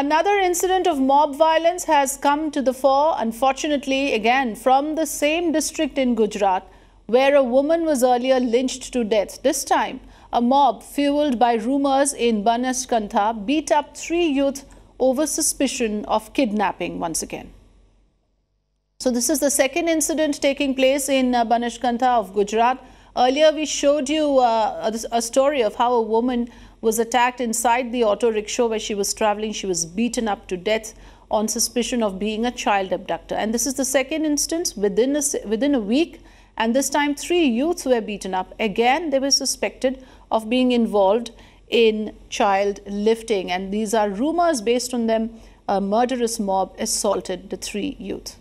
Another incident of mob violence has come to the fore, unfortunately, again from the same district in Gujarat, where a woman was earlier lynched to death. This time, a mob fueled by rumors in Banaskantha beat up 3 youth over suspicion of kidnapping once again. So this is the second incident taking place in Banaskantha of Gujarat. Earlier we showed you a story of how a woman was attacked inside the auto rickshaw where she was traveling. She was beaten up to death on suspicion of being a child abductor. And this is the second instance within a week. And this time 3 youths were beaten up. Again, they were suspected of being involved in child lifting. And these are rumors based on them. A murderous mob assaulted the 3 youth.